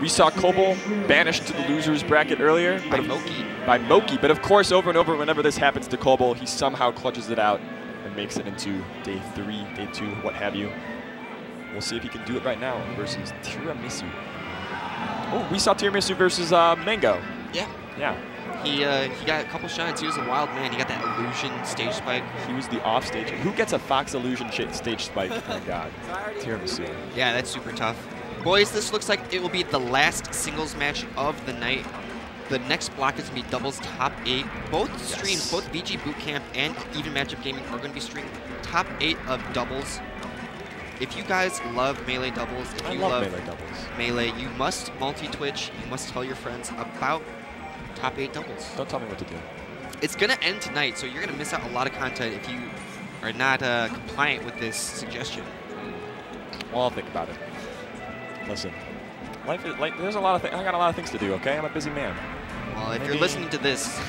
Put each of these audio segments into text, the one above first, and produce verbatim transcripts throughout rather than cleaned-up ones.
We saw Kobol banished to the losers bracket earlier. By Moki. By Moki. But of course, over and over, whenever this happens to Kobol, he somehow clutches it out and makes it into day three, day two, what have you. We'll see if he can do it right now versus Tiramisu. Oh, we saw Tiramisu versus uh, Mango. Yeah. Yeah. He, uh, he got a couple shines. He was a wild man. He got that illusion stage spike. He was the off stage. Who gets a Fox illusion stage spike? Oh, God. Tiramisu. Yeah, that's super tough. Boys, this looks like it will be the last singles match of the night. The next block is going to be doubles top eight. Both yes. streams, both V G Bootcamp and Even Matchup Gaming are going to be streaming top eight of doubles. If you guys love Melee doubles, if I you love, love Melee doubles, Melee, you must multi-twitch. You must tell your friends about top eight doubles. Don't tell me what to do. It's going to end tonight, so you're going to miss out a lot of content if you are not uh, compliant with this suggestion. Well, I'll think about it. Listen, life is, like, there's a lot of things. I got a lot of things to do. Okay, I'm a busy man. Well, if Maybe. you're listening to this,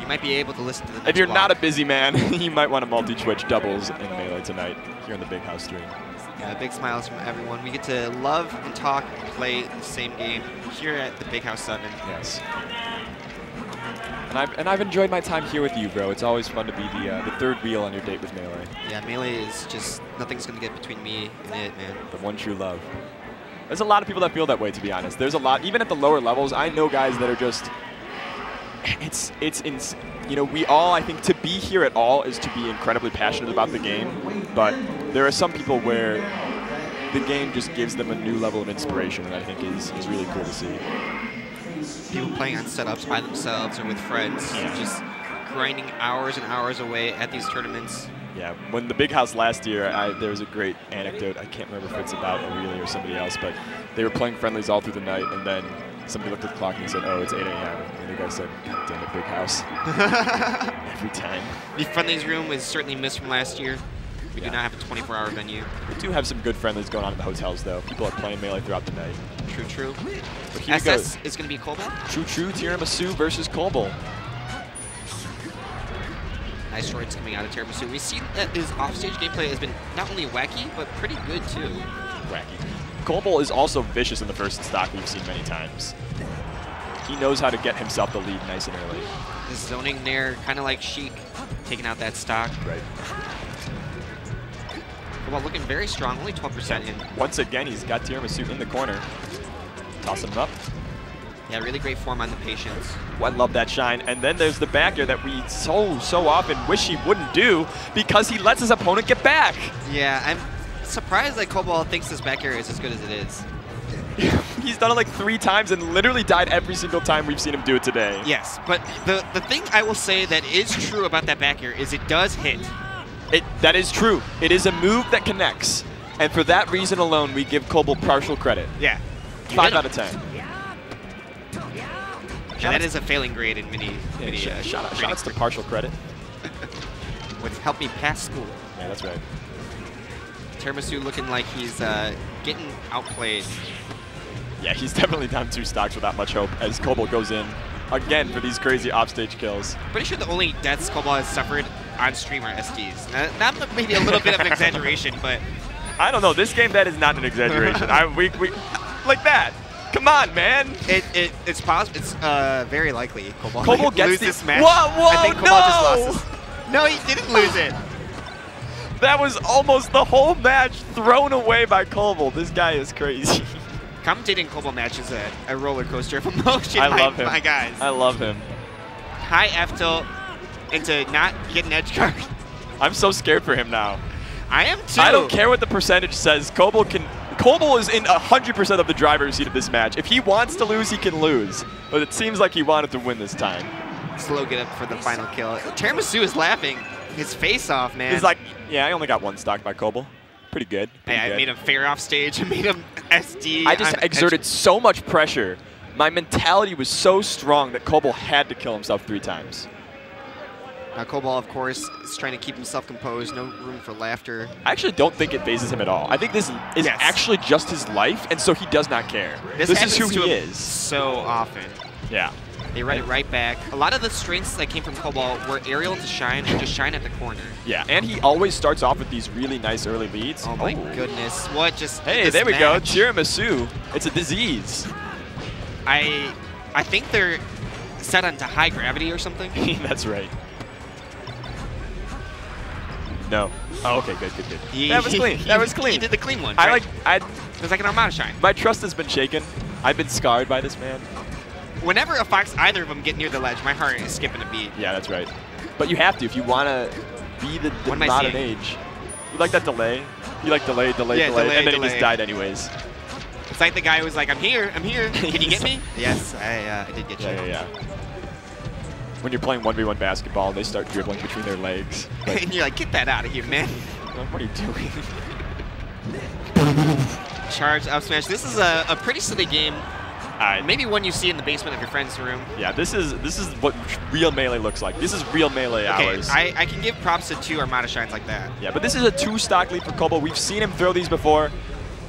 you might be able to listen to the next If you're block. not a busy man, you might want to multi-twitch doubles in Melee tonight here in the Big House three. Yeah, big smiles from everyone. We get to love and talk and play the same game here at the Big House seven. Yes. And I've and I've enjoyed my time here with you, bro. It's always fun to be the uh, the third wheel on your date with Melee. Yeah, Melee is just nothing's gonna get between me and it, man. The one true love. There's a lot of people that feel that way, to be honest. There's a lot, even at the lower levels, I know guys that are just, it's, it's ins you know, we all, I think, to be here at all is to be incredibly passionate about the game, but there are some people where the game just gives them a new level of inspiration that I think is, is really cool to see. People playing on setups by themselves or with friends, yeah. just grinding hours and hours away at these tournaments. Yeah, when the Big House last year, I, there was a great anecdote. I can't remember if it's about Aurelia or somebody else, but they were playing friendlies all through the night, and then somebody looked at the clock and said, oh, it's eight a m And the guy said, God damn it, Big House. Every time. The friendlies room was certainly missed from last year. We yeah. do not have a twenty-four hour venue. We do have some good friendlies going on in the hotels, though. People are playing Melee throughout the night. True, true. But here S S is going to be Kobol. True, true. Tiramisu versus Kobol. Nice shorts coming out of Tiramisu. We see that his offstage gameplay has been not only wacky, but pretty good too. Wacky. Kobol is also vicious in the first stock we've seen many times. He knows how to get himself the lead nice and early. His zoning there, kind of like Sheik, taking out that stock. Right. Kobol looking very strong, only twelve percent in. Once again, he's got Tiramisu in the corner. Toss him up. Yeah, really great form on the patience. Oh, I love that shine. And then there's the back air that we so, so often wish he wouldn't do because he lets his opponent get back. Yeah, I'm surprised that Kobol thinks this back air is as good as it is. He's done it like three times and literally died every single time we've seen him do it today. Yes, but the, the thing I will say that is true about that back air is it does hit. It, that is true. It is a move that connects. And for that reason alone, we give Kobol partial credit. Yeah. five out of ten. Yeah, that is a failing grade in many. Yeah, many sh uh, shout out, shout outs to partial credit. With help me pass school. Yeah, that's right. Tiramisu looking like he's uh, getting outplayed. Yeah, he's definitely down two stocks without much hope as Kobol goes in again for these crazy offstage kills. Pretty sure the only deaths Kobol has suffered on stream are S Ds. Now, that may be a little bit of an exaggeration, but I don't know. This game, that is not an exaggeration. I we we like that. Come on, man! It it it's possible. It's uh very likely Kobol, Kobol gets lose the, this match. Whoa, whoa, I think Kobol no! just lost this. No, he didn't lose it. That was almost the whole match thrown away by Kobol. This guy is crazy. Commentating Kobol match is a, a roller coaster of emotion. I my, love him, my guys. I love him. High F tilt into not get an edge guard. I'm so scared for him now. I am too. I don't care what the percentage says. Kobol can. Kobol is in one hundred percent of the driver's seat of this match. If he wants to lose, he can lose. But it seems like he wanted to win this time. Slow get up for the final kill. Tiramisu is laughing his face off, man. He's like, yeah, I only got one stock by Kobol. Pretty good. Pretty yeah, good. I made him fair off stage. I made him S D. I just I'm exerted so much pressure. My mentality was so strong that Kobol had to kill himself three times. Now Kobol, of course, is trying to keep himself composed, no room for laughter. I actually don't think it phases him at all. I think this is yes. actually just his life, and so he does not care. This, this is who he is. So often. Yeah. They run it right back. A lot of the strengths that came from Kobol were aerial to shine and just shine at the corner. Yeah, and he always starts off with these really nice early leads. Oh my oh. goodness, what just Hey, there match. we go, Tiramisu. It's a disease. I I think they're set onto high gravity or something. That's right. No. Oh, okay, good, good, good. He, that was clean. That was clean. He did the clean one. I right? like. I. It was like an Armada shine. My trust has been shaken. I've been scarred by this man. Whenever a Fox, either of them get near the ledge, my heart is skipping a beat. Yeah, that's right. But you have to if you want to be the, the modern age. You like that delay? You like delay, delay, yeah, delay, delay, and then delay. He just died anyways. It's like the guy who was like, "I'm here, I'm here. Can you get me?" Yes, I, uh, I did get you. Yeah, yeah, yeah. When you're playing one v one basketball, they start dribbling between their legs. Like, and you're like, "Get that out of here, man!" What are you doing? Charge up smash. This is a, a pretty silly game. Uh, Maybe one you see in the basement of your friend's room. Yeah, this is this is what real Melee looks like. This is real Melee okay, hours. I, I can give props to two Armada Shines like that. Yeah, but this is a two stock lead for Kobol. We've seen him throw these before.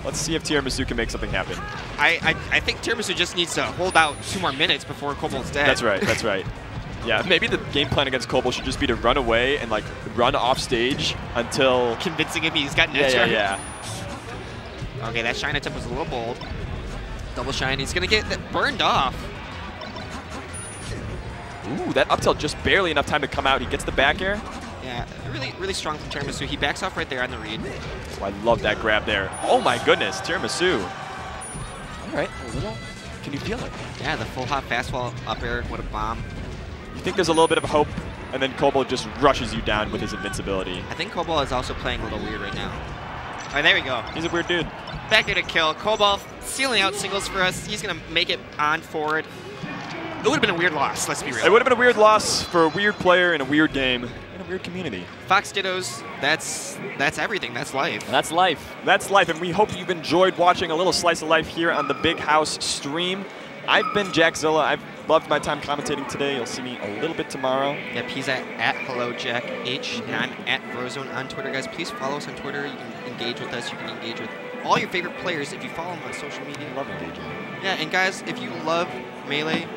Let's see if Tiramisu can make something happen. I, I, I think Tiramisu just needs to hold out two more minutes before Kobol's dead. That's right, that's right. Yeah, maybe the game plan against Kobol should just be to run away and like run off stage until... Convincing him he's got net charge. Yeah, yeah, yeah. Okay, that Shine attempt was a little bold. Double shine, he's gonna get that burned off. Ooh, that up tilt just barely enough time to come out. He gets the back air. Yeah, really, really strong from Tiramisu. He backs off right there on the read. Oh, I love that grab there. Oh my goodness, Tiramisu. All right, a little. Can you feel it? Yeah, the full hop fastball up air. What a bomb. You think there's a little bit of hope, and then Kobol just rushes you down with his invincibility. I think Kobol is also playing a little weird right now. All right, there we go. He's a weird dude. Back there to kill. Kobol sealing out singles for us. He's going to make it on forward. It would have been a weird loss, let's be real. It would have been a weird loss for a weird player in a weird game, in a weird community. Fox Dittos, that's that's everything. That's life. That's life. That's life, and we hope you've enjoyed watching a little slice of life here on the Big House stream. I've been Jackzilla. I've loved my time commentating today. You'll see me a little bit tomorrow. Yep, he's at, at HelloJackH, and I'm at BroZone on Twitter. Guys, please follow us on Twitter. You can engage with us. You can engage with all your favorite players if you follow them on social media. Love engaging. Yeah, and guys, if you love Melee,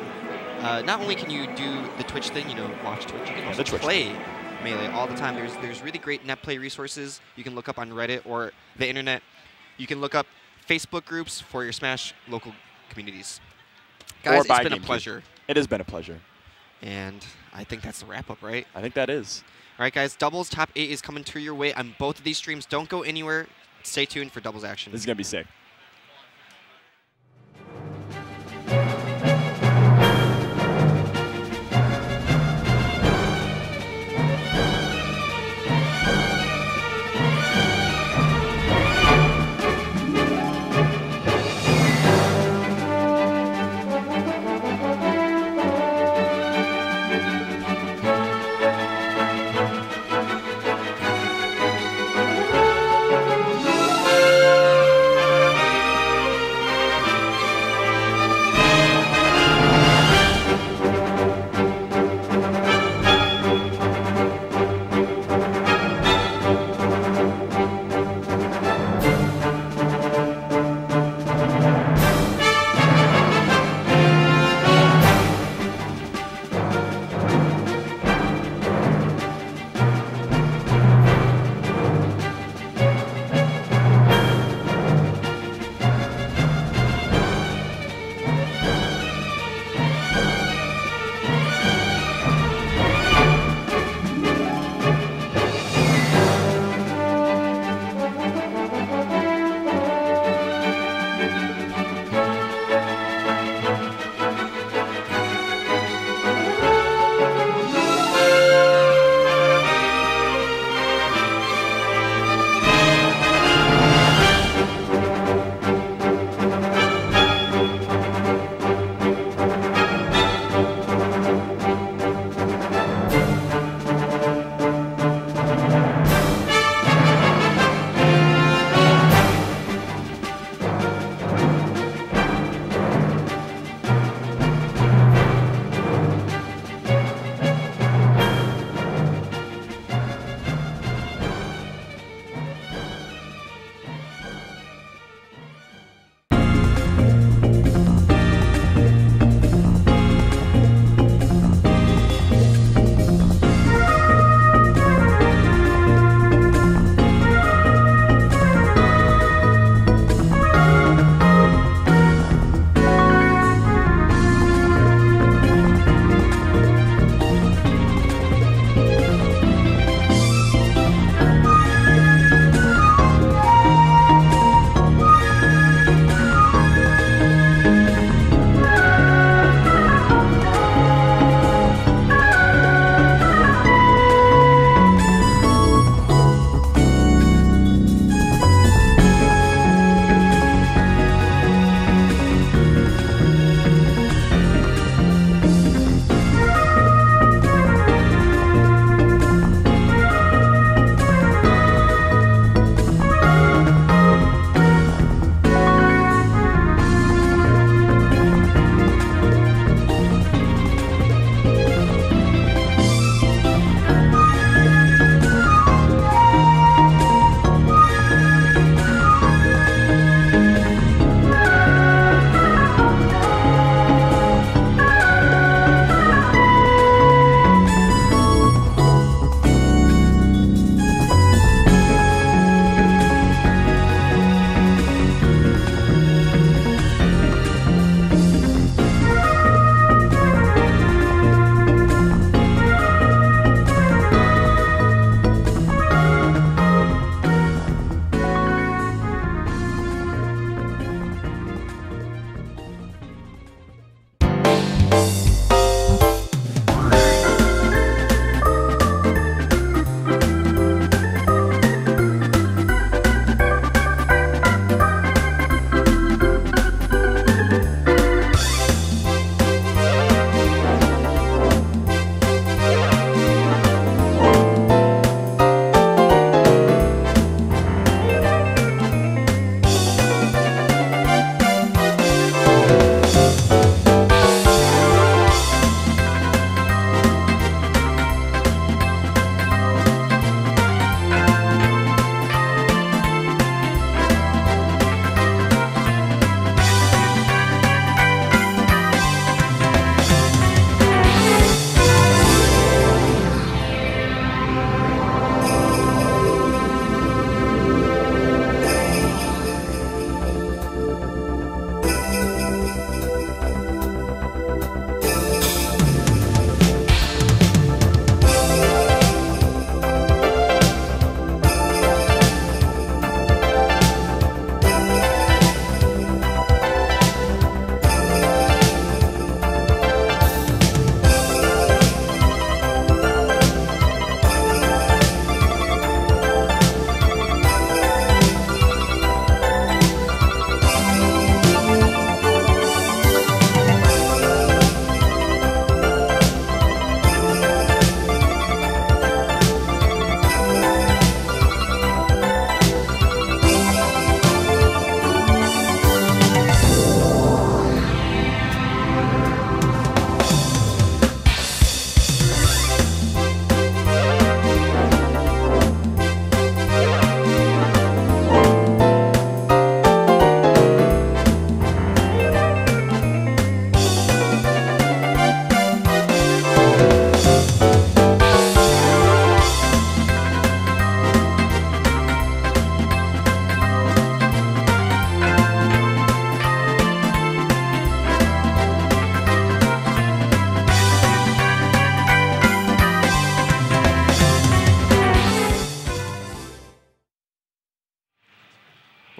uh, not only can you do the Twitch thing, you know, watch Twitch, you can also yeah, play thing. Melee all the time. There's there's really great net play resources. You can look up on Reddit or the internet. You can look up Facebook groups for your Smash local communities. Guys, it's been a pleasure. It has been a pleasure. And I think that's the wrap-up, right? I think that is. All right, guys, doubles top eight is coming to your way on both of these streams. Don't go anywhere. Stay tuned for doubles action. This is going to be sick.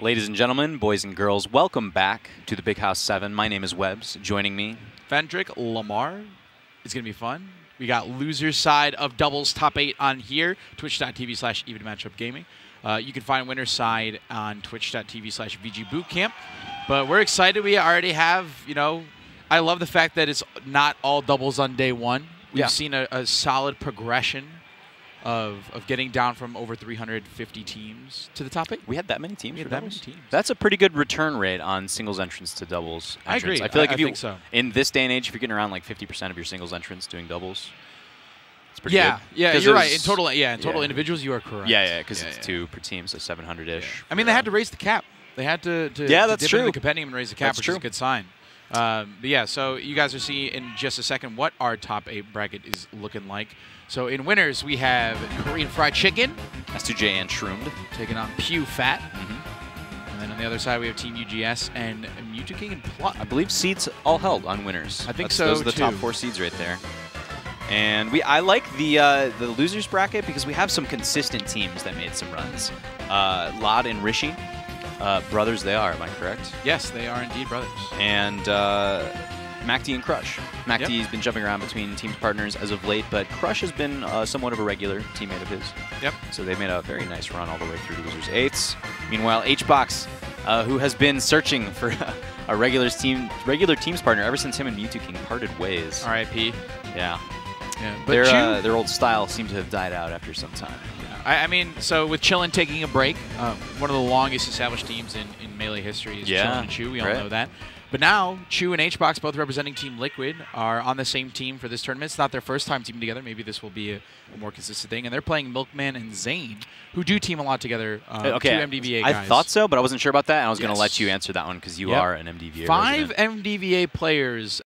Ladies and gentlemen, boys and girls, welcome back to the Big House seven. My name is Webbs. Joining me, Fendrick Lamar. It's going to be fun. We got loser side of doubles top eight on here, twitch.tv slash even matchup gaming. Uh, you can find winner side on twitch.tv slash VG Bootcamp. But we're excited. We already have, you know, I love the fact that it's not all doubles on day one. We've yeah. seen a, a solid progression of, of getting down from over three hundred fifty teams to the top eight. We had that many teams. We had that many teams. That's a pretty good return rate on singles entrance to doubles entrance. I agree. I feel like I, if you, I think so. In this day and age, if you're getting around like fifty percent of your singles entrance doing doubles, it's pretty yeah, good. Yeah, you're right. In total, yeah, in total yeah. individuals, you are correct. Yeah, yeah, because yeah, it's yeah. two per team, so seven hundred ish. Yeah. I mean, they had to raise the cap. They had to, to, yeah, to that's dip true. into the compendium and raise the cap, that's which true. is a good sign. Um, but yeah, so you guys will see in just a second what our top eight bracket is looking like. So in winners, we have Korean Fried Chicken, S two J and Shroomed, taking on Pewfat. Mm-hmm. And then on the other side, we have Team U G S and Mew two King and Plot. I believe seeds all held on winners. I think That's, so, Those are the too. top four seeds right there. And we, I like the uh, the losers bracket because we have some consistent teams that made some runs. Uh, Lod and Rishi. Uh, brothers they are, am I correct? Yes, they are indeed brothers. And uh, M A C D and Crush. M A C D has yep. been jumping around between team partners as of late, but Crush has been uh, somewhat of a regular teammate of his. Yep. So they made a very nice run all the way through to losers eights. Meanwhile, HBox, uh, who has been searching for a regular team, regular teams partner ever since him and Mew two King parted ways. R I P. Yeah. yeah. But their, uh, their old style seemed to have died out after some time. I mean, so with Chillin taking a break, um, one of the longest established teams in, in Melee history is yeah, Chillin and Chu. We all right. know that. But now, Chu and HBox, both representing Team Liquid, are on the same team for this tournament. It's not their first time teaming together. Maybe this will be a, a more consistent thing. And they're playing Milkman and Zane, who do team a lot together. Uh, okay. Two M D V A guys. I thought so, but I wasn't sure about that. And I was yes. going to let you answer that one because you yep. are an M D V A. Five resident. M D V A players